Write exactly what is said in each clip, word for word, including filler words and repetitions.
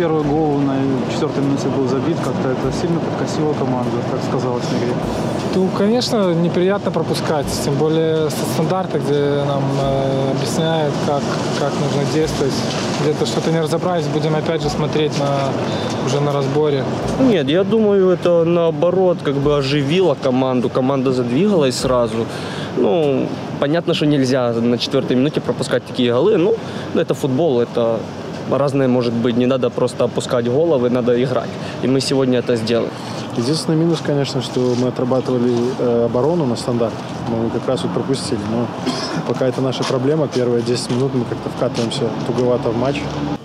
первый гол на четвертой минуте был забит, как-то это сильно подкосило команду, так сказалось на игре. Ну, конечно, неприятно пропускать, тем более стандарты, где нам э, объясняют, как, как нужно действовать. Где-то что-то не разобрались, будем опять же смотреть на, уже на разборе. Нет, я думаю, это наоборот как бы оживило команду, команда задвигалась сразу. Ну, понятно, что нельзя на четвертой минуте пропускать такие голы, но это футбол, это... Разное может быть, не надо просто опускать головы, надо играть. И мы сегодня это сделали. Единственный минус, конечно, что мы отрабатывали э, оборону на стандарт. Мы как раз вот пропустили. Но пока это наша проблема, первые десять минут мы как-то вкатываемся туговато в матч.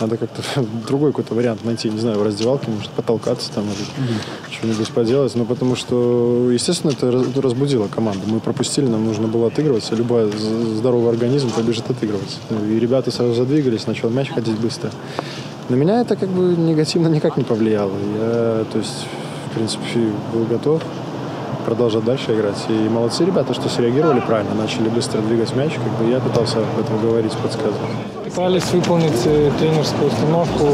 Надо как-то другой какой-то вариант найти, не знаю, в раздевалке, может, потолкаться там, может, mm-hmm. что-нибудь поделать. Но потому что, естественно, это разбудило команду. Мы пропустили, нам нужно было отыгрываться. Любой здоровый организм побежит отыгрываться. И ребята сразу задвигались, начал мяч ходить быстро. На меня это как бы негативно никак не повлияло. Я, то есть, в принципе, был готов продолжать дальше играть. И молодцы ребята, что среагировали правильно, начали быстро двигать мяч. Как бы я пытался об этом говорить, подсказывать. Пытались выполнить тренерскую установку,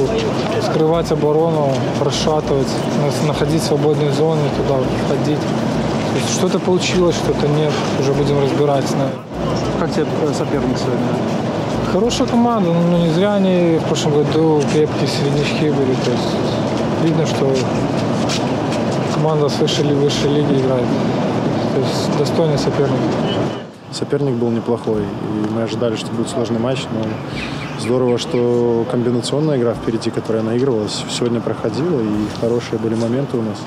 скрывать оборону, расшатывать, находить свободные зоны, туда ходить. Что-то получилось, что-то нет, уже будем разбираться. Как тебе соперник сегодня? Хорошая команда, но не зря они в прошлом году крепкие середнячки были. То есть видно, что команда с высшей, высшей лиги играет. То есть достойный соперник. Соперник был неплохой. И мы ожидали, что будет сложный матч. Но здорово, что комбинационная игра впереди, которая наигрывалась, сегодня проходила. И хорошие были моменты у нас.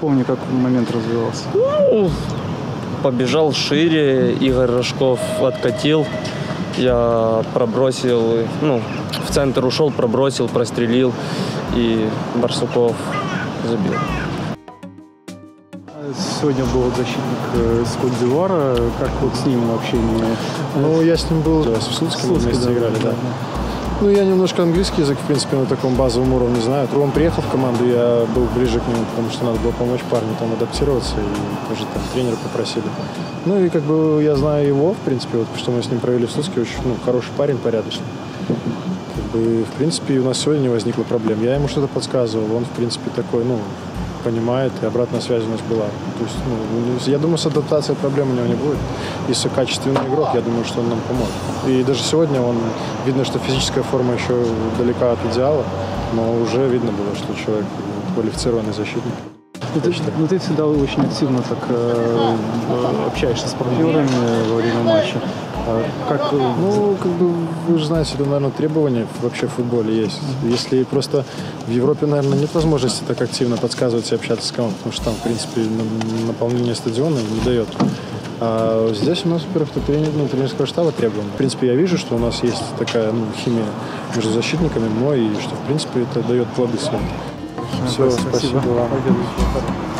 Помню, как момент развивался. Ну, побежал шире, Игорь Рожков откатил, я пробросил, ну, в центр ушел, пробросил, прострелил, и Барсуков забил. Сегодня был защитник Скотт-Дивара, как вот с ним вообще не... Ну, я с ним был, да, в Слуцке вместе да, играли, да. да. Ну, я немножко английский язык, в принципе, на таком базовом уровне знаю. Он приехал в команду, я был ближе к нему, потому что надо было помочь парню там адаптироваться, и тоже там тренера попросили. Ну, и как бы я знаю его, в принципе, вот, что мы с ним провели в Слуцке, очень ну, хороший парень, порядочный. Как бы, в принципе, у нас сегодня не возникло проблем. Я ему что-то подсказывал, он, в принципе, такой, ну, понимает, и обратная связь у нас была. То есть, ну, я думаю, с адаптацией проблем у него не будет. Если качественный игрок, я думаю, что он нам поможет. И даже сегодня он, видно, что физическая форма еще далека от идеала, но уже видно было, что человек квалифицированный защитник. Ну ты, ну, ты всегда очень активно так э, общаешься с партнерами во время матча. Как, ну, как бы, вы же знаете, это, наверное, требования вообще в футболе есть. Если просто в Европе, наверное, нет возможности так активно подсказывать и общаться с командой, потому что там, в принципе, наполнение стадиона не дает. А здесь у нас, во-первых, тренер, ну, тренерского штаба требования. В принципе, я вижу, что у нас есть такая ну, химия между защитниками, мной, и что, в принципе, это дает плоды своим. Все, спасибо, спасибо вам.